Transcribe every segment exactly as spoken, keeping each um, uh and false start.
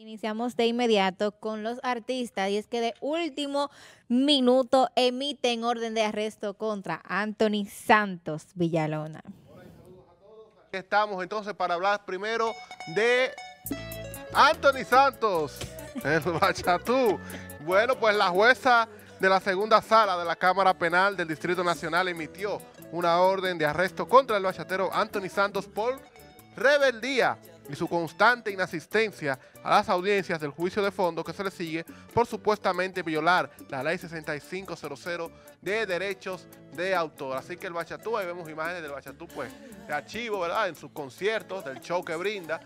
Iniciamos de inmediato con los artistas y es que de último minuto emiten orden de arresto contra Antony Santos Villalona. Aquí estamos entonces para hablar primero de Antony Santos, el Bachatú. Bueno, pues la jueza de la segunda sala de la Cámara Penal del Distrito Nacional emitió una orden de arresto contra el bachatero Antony Santos por rebeldía y su constante inasistencia a las audiencias del juicio de fondo que se le sigue por supuestamente violar la ley sesenta y cinco cero cero de derechos de autor. Así que el Bachatú, ahí vemos imágenes del Bachatú, pues, de archivo, ¿verdad?, en sus conciertos, del show que brinda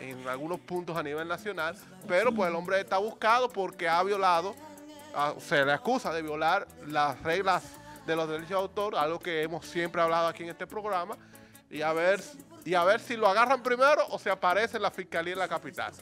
en algunos puntos a nivel nacional, pero pues el hombre está buscado porque ha violado, se le acusa de violar las reglas de los derechos de autor, algo que hemos siempre hablado aquí en este programa, y a ver... y a ver si lo agarran primero o se aparece en la fiscalía en la capital.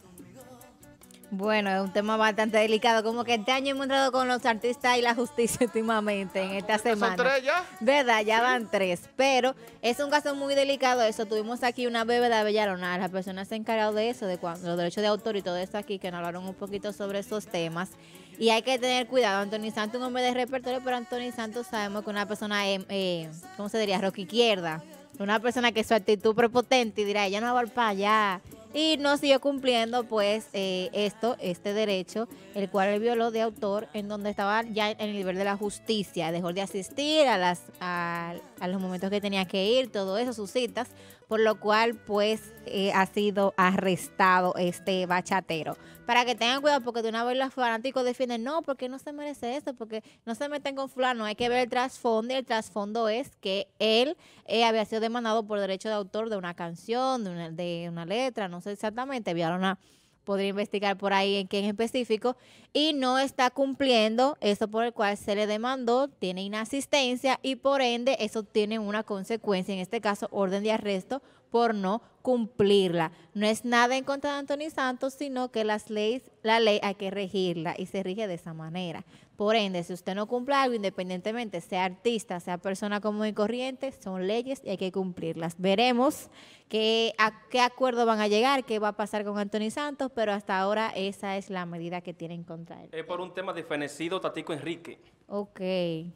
Bueno, es un tema bastante delicado, como que este año hemos entrado con los artistas y la justicia últimamente en esta semana. ¿Son tres ya? ¿Verdad? Ya van tres, pero es un caso muy delicado eso. Tuvimos aquí una bebé de Villalona, las personas se han encargado de eso, de cuando, los derechos de autor y todo eso aquí, que nos hablaron un poquito sobre esos temas. Y hay que tener cuidado. Antony Santos es un hombre de repertorio, pero Antony Santos sabemos que una persona, eh, eh, ¿cómo se diría? Roca izquierda. Una persona que su actitud prepotente y dirá, ella no va para allá. Y no siguió cumpliendo, pues, eh, esto, este derecho, el cual él violó de autor, en donde estaba ya en el nivel de la justicia. Dejó de asistir a, las, a, a los momentos que tenía que ir, todo eso, sus citas, por lo cual, pues, eh, ha sido arrestado este bachatero. Para que tengan cuidado, porque de una vez los fanáticos defienden, no, porque no se merece esto, porque no se meten con fulano, hay que ver el trasfondo, y el trasfondo es que él eh, había sido demandado por derecho de autor de una canción, de una, de una letra, no sé exactamente, Villalona podría investigar por ahí en quién específico, y no está cumpliendo eso por el cual se le demandó, tiene inasistencia, y por ende eso tiene una consecuencia, en este caso orden de arresto, por no cumplirla. No es nada en contra de Antony Santos, sino que las leyes, la ley hay que regirla y se rige de esa manera. Por ende, si usted no cumple algo, independientemente sea artista, sea persona común y corriente, son leyes y hay que cumplirlas. Veremos qué, a qué acuerdo van a llegar, qué va a pasar con Antony Santos, pero hasta ahora esa es la medida que tienen contra él. Es por un tema de fenecido Tatico Enrique. Ok. Ay.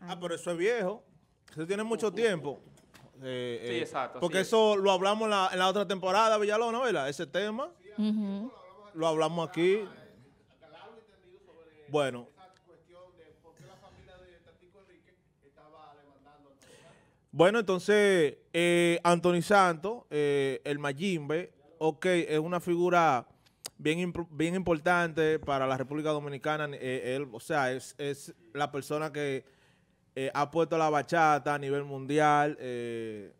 Ah, pero eso es viejo. Eso tiene mucho uh, uh, tiempo. Eh, sí, eh, exacto. Porque eso es. Lo hablamos en la, en la otra temporada, Villalona, ¿verdad? Ese tema. Uh-huh. Lo hablamos aquí. Bueno. Bueno, entonces, eh, Antony Santos, eh, el Mayimbe, ok, es una figura bien, bien importante para la República Dominicana. Eh, él, o sea, es, es la persona que Eh, ha puesto la bachata a nivel mundial. Eh,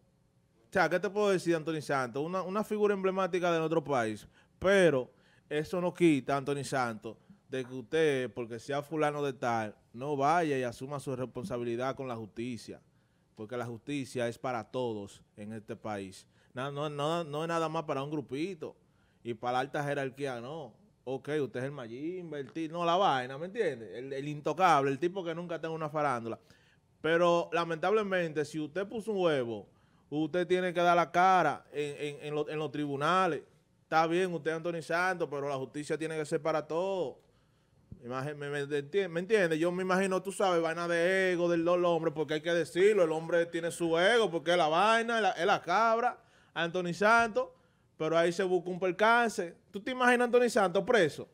o sea, ¿qué te puedo decir de Antony Santos? Una, una figura emblemática de nuestro país. Pero eso no quita, Antony Santos, de que usted, porque sea fulano de tal, no vaya y asuma su responsabilidad con la justicia. Porque la justicia es para todos en este país. No, no, no, no es nada más para un grupito y para la alta jerarquía, no. Ok, usted es el Mayimbe, el tío, no la vaina, ¿me entiende? El, el intocable, el tipo que nunca tenga una farándula. Pero lamentablemente, si usted puso un huevo, usted tiene que dar la cara en, en, en, lo, en los tribunales. Está bien, usted es Antony Santos, pero la justicia tiene que ser para todos. ¿Me, me, me, entiende? ¿Me entiende? Yo me imagino, tú sabes, vaina de ego del, del hombre, porque hay que decirlo, el hombre tiene su ego, porque es la vaina, es la, es la cabra, Antony Santos, pero ahí se busca un percance. ¿Tú te imaginas a Antony Santos preso?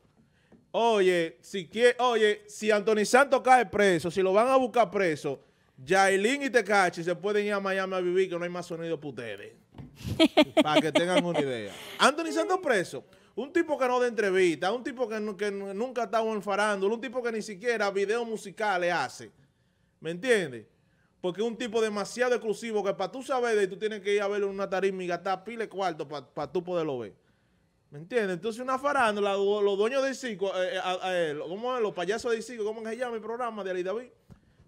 Oye, si quiere, oye, si Antony Santos cae preso, si lo van a buscar preso, Yailin y Tecachi se pueden ir a Miami a vivir, que no hay más sonido para ustedes. Para que tengan una idea. Antony Santos preso. Un tipo que no da entrevista, un tipo que, que nunca ha estado en farándula, un tipo que ni siquiera videos musicales hace. ¿Me entiendes? Porque es un tipo demasiado exclusivo que para tú saber de él, tú tienes que ir a verlo en una tarima y gastar pile cuarto para pa tú poderlo ver. ¿Me entiendes? Entonces una farándula, los dueños del circo, eh, a, a, eh, ¿cómo es? Los payasos del circo, ¿cómo se llama el programa de Ali David?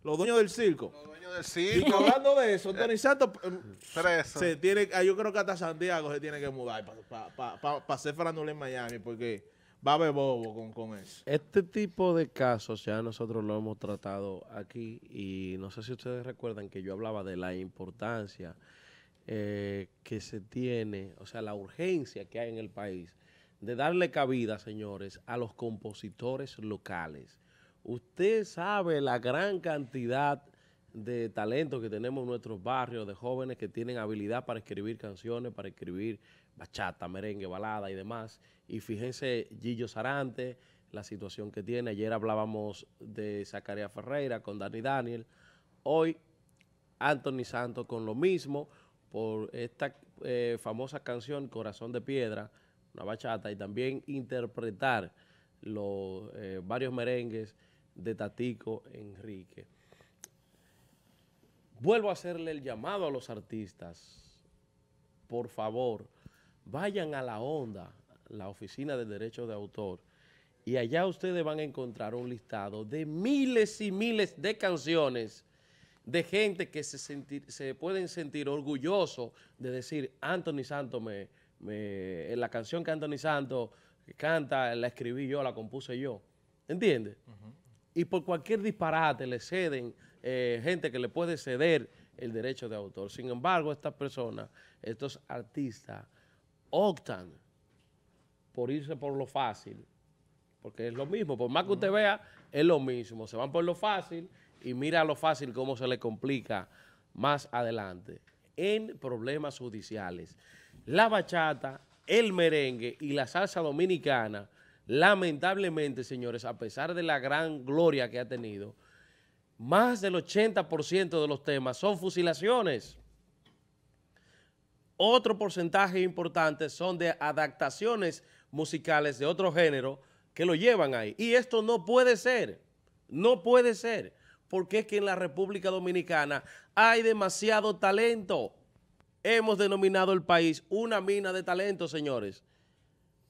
Los dueños del circo. Los dueños del circo. Y hablando de eso, Antony Santos eh, se tiene, yo creo que hasta Santiago se tiene que mudar para pa, pa, pa, pa hacer farándula en Miami, porque va a haber bobo con, con eso. Este tipo de casos ya nosotros lo hemos tratado aquí y no sé si ustedes recuerdan que yo hablaba de la importancia Eh, que se tiene, o sea, la urgencia que hay en el país de darle cabida, señores, a los compositores locales. Usted sabe la gran cantidad de talentos que tenemos en nuestros barrios, de jóvenes que tienen habilidad para escribir canciones, para escribir bachata, merengue, balada y demás. Y fíjense, Gillo Sarante, la situación que tiene. Ayer hablábamos de Zacarías Ferreira con Dani Daniel. Hoy, Antony Santos con lo mismo, por esta eh, famosa canción Corazón de Piedra, una bachata, y también interpretar los eh, varios merengues de Tatico Enrique. Vuelvo a hacerle el llamado a los artistas. Por favor, vayan a La Onda, la Oficina de Derechos de Autor, y allá ustedes van a encontrar un listado de miles y miles de canciones de gente que se, sentir, se pueden sentir orgullosos de decir, Antony Santos, me, me, la canción que Antony Santos canta, la escribí yo, la compuse yo. ¿Entiendes? Uh-huh. Y por cualquier disparate le ceden, eh, gente que le puede ceder el derecho de autor. Sin embargo, estas personas, estos artistas, optan por irse por lo fácil, porque es lo mismo. Por más que usted vea, es lo mismo. Se van por lo fácil y mira lo fácil cómo se le complica más adelante. En problemas judiciales, la bachata, el merengue y la salsa dominicana, lamentablemente, señores, a pesar de la gran gloria que ha tenido, más del ochenta por ciento de los temas son fusilaciones. Otro porcentaje importante son de adaptaciones musicales de otro género que lo llevan ahí. Y esto no puede ser, no puede ser, porque es que en la República Dominicana hay demasiado talento. Hemos denominado el país una mina de talento, señores.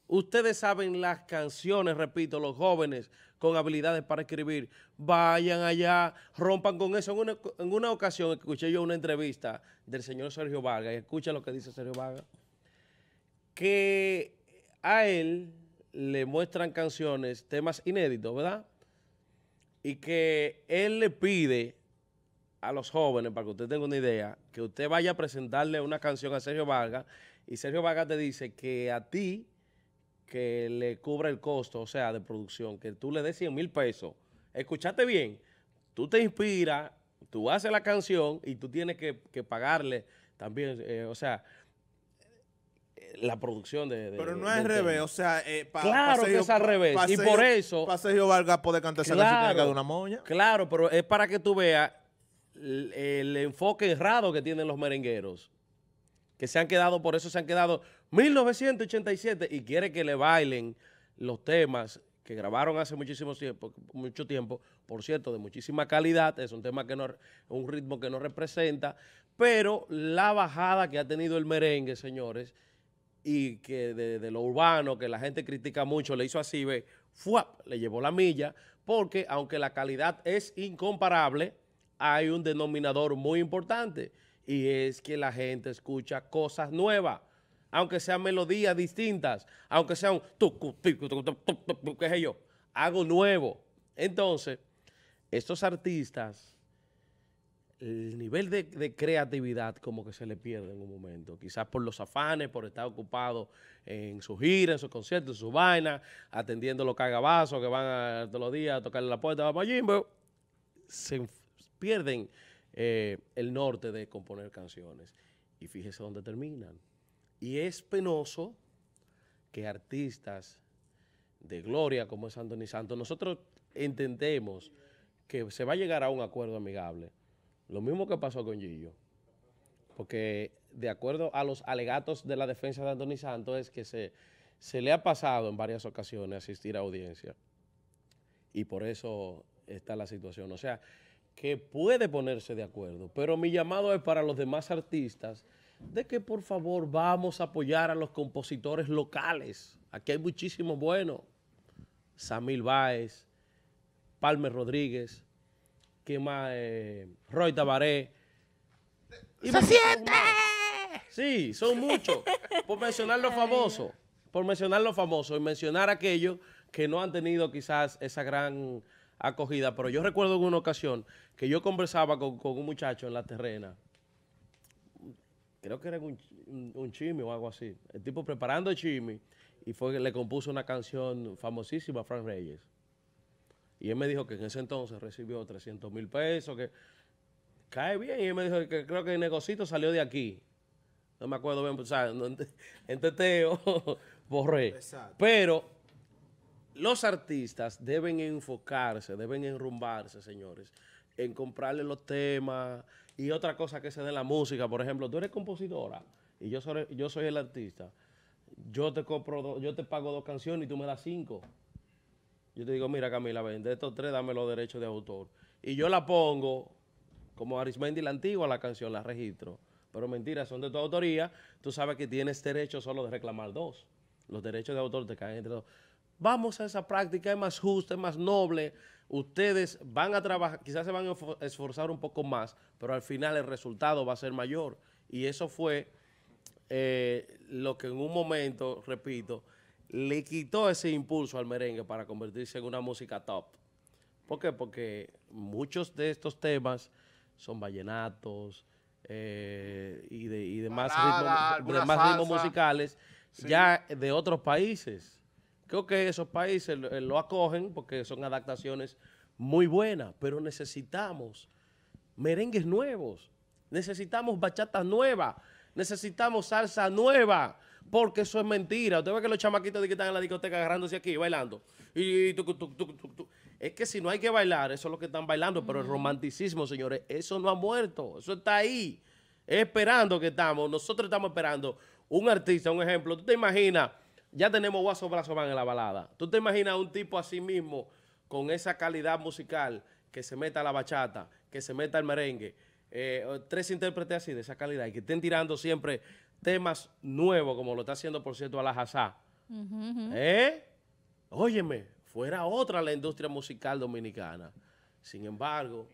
Ustedes saben las canciones, repito, los jóvenes con habilidades para escribir, vayan allá, rompan con eso. En una, en una ocasión escuché yo una entrevista del señor Sergio Vargas, y escucha lo que dice Sergio Vargas, que a él le muestran canciones, temas inéditos, ¿verdad? Y que él le pide a los jóvenes, para que usted tenga una idea, que usted vaya a presentarle una canción a Sergio Vargas, y Sergio Vargas te dice que a ti, que le cubra el costo, o sea, de producción, que tú le des cien mil pesos. Escuchaste bien, tú te inspiras, tú haces la canción y tú tienes que, que pagarle también, eh, o sea, la producción de... de pero no es al revés, o sea... Eh, pa, claro paseo, que es al revés, paseo, y por eso... Paseo Vargas puede cantar esa claro, canción de una moña. Claro, pero es para que tú veas el, el enfoque errado que tienen los merengueros, que se han quedado, por eso se han quedado... mil novecientos ochenta y siete, y quiere que le bailen los temas que grabaron hace muchísimo tiempo, mucho tiempo, por cierto, de muchísima calidad, es un tema que no, un ritmo que no representa, pero la bajada que ha tenido el merengue, señores, y que de, de lo urbano, que la gente critica mucho, le hizo así, ve, ¡fuap!, le llevó la milla, porque aunque la calidad es incomparable, hay un denominador muy importante, y es que la gente escucha cosas nuevas, aunque sean melodías distintas, aunque sean tucu, tucu, tucu, tucu, qué sé yo, algo nuevo. Entonces, estos artistas, el nivel de, de creatividad como que se le pierde en un momento, quizás por los afanes, por estar ocupado en sus giras, en sus conciertos, en sus vainas, atendiendo los cargabazos que van a, todos los días a tocarle la puerta, vamos a Jimbo, se pierden eh, el norte de componer canciones. Y fíjese dónde terminan. Y es penoso que artistas de gloria como es Antony Santos, nosotros entendemos que se va a llegar a un acuerdo amigable. Lo mismo que pasó con Gillo. Porque de acuerdo a los alegatos de la defensa de Antony Santos es que se, se le ha pasado en varias ocasiones asistir a audiencia. Y por eso está la situación. O sea, que puede ponerse de acuerdo. Pero mi llamado es para los demás artistas de que por favor vamos a apoyar a los compositores locales. Aquí hay muchísimos buenos. Samil Báez, Palmer Rodríguez, ¿qué más? Eh, Roy Tabaré. Y ¡se siente! Más. Sí, son muchos. Por mencionar los famosos. Por mencionar los famosos y mencionar aquellos que no han tenido quizás esa gran acogida. Pero yo recuerdo en una ocasión que yo conversaba con, con un muchacho en La Terrena. Creo que era un, un, un chimi o algo así. El tipo preparando el chimi. y fue que le compuso una canción famosísima a Frank Reyes. Y él me dijo que en ese entonces recibió trescientos mil pesos, que cae bien. Y él me dijo que creo que el negocito salió de aquí. No me acuerdo bien, o sea, en teteo borré. Exacto. Pero los artistas deben enfocarse, deben enrumbarse, señores, en comprarle los temas y otra cosa que se dé la música. Por ejemplo, tú eres compositora y yo soy, yo soy el artista. Yo te compro, do, yo te pago dos canciones y tú me das cinco. Yo te digo, mira Camila, ven, de estos tres dame los derechos de autor. Y yo la pongo como Arismendy Lantigua, la canción, la registro. Pero mentira, son de tu autoría. Tú sabes que tienes derecho solo de reclamar dos. Los derechos de autor te caen entre dos. Vamos a esa práctica, es más justa, es más noble. Ustedes van a trabajar, quizás se van a esforzar un poco más, pero al final el resultado va a ser mayor. Y eso fue eh, lo que en un momento, repito, le quitó ese impulso al merengue para convertirse en una música top. ¿Por qué? Porque muchos de estos temas son vallenatos eh, y, de, y de más ritmos, más ritmos musicales, sí, ya de otros países. Creo que esos países lo acogen porque son adaptaciones muy buenas, pero necesitamos merengues nuevos, necesitamos bachatas nuevas, necesitamos salsa nueva. Porque eso es mentira. Usted ve que los chamaquitos que están en la discoteca agarrándose aquí, bailando. Y tuc, tuc, tuc, tuc, tuc. Es que si no hay que bailar, eso es lo que están bailando. Mm. Pero el romanticismo, señores, eso no ha muerto. Eso está ahí. Esperando que estamos. Nosotros estamos esperando un artista, un ejemplo. Tú te imaginas, ya tenemos Guaso Brazo Man en la balada. Tú te imaginas un tipo así mismo, con esa calidad musical, que se meta a la bachata, que se meta al merengue. Eh, tres intérpretes así, de esa calidad, y que estén tirando siempre temas nuevos, como lo está haciendo, por cierto, a la Hazá. Uh -huh, uh -huh. ¿Eh? Óyeme, fuera otra la industria musical dominicana. Sin embargo,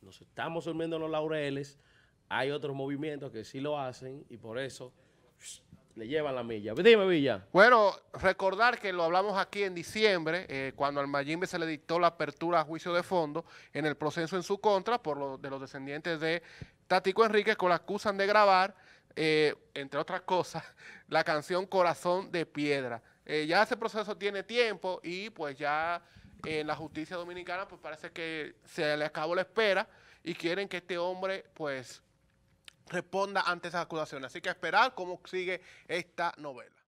nos estamos durmiendo en los laureles. Hay otros movimientos que sí lo hacen y por eso le llevan la milla. Dime, Villa. Bueno, recordar que lo hablamos aquí en diciembre, eh, cuando al Mayimbe se le dictó la apertura a juicio de fondo en el proceso en su contra por lo, de los descendientes de Tatico Enrique, que lo acusan de grabar, Eh, entre otras cosas, la canción Corazón de Piedra. Eh, ya ese proceso tiene tiempo y pues ya eh, en la justicia dominicana pues parece que se le acabó la espera y quieren que este hombre pues responda ante esas acusaciones. Así que a esperar cómo sigue esta novela.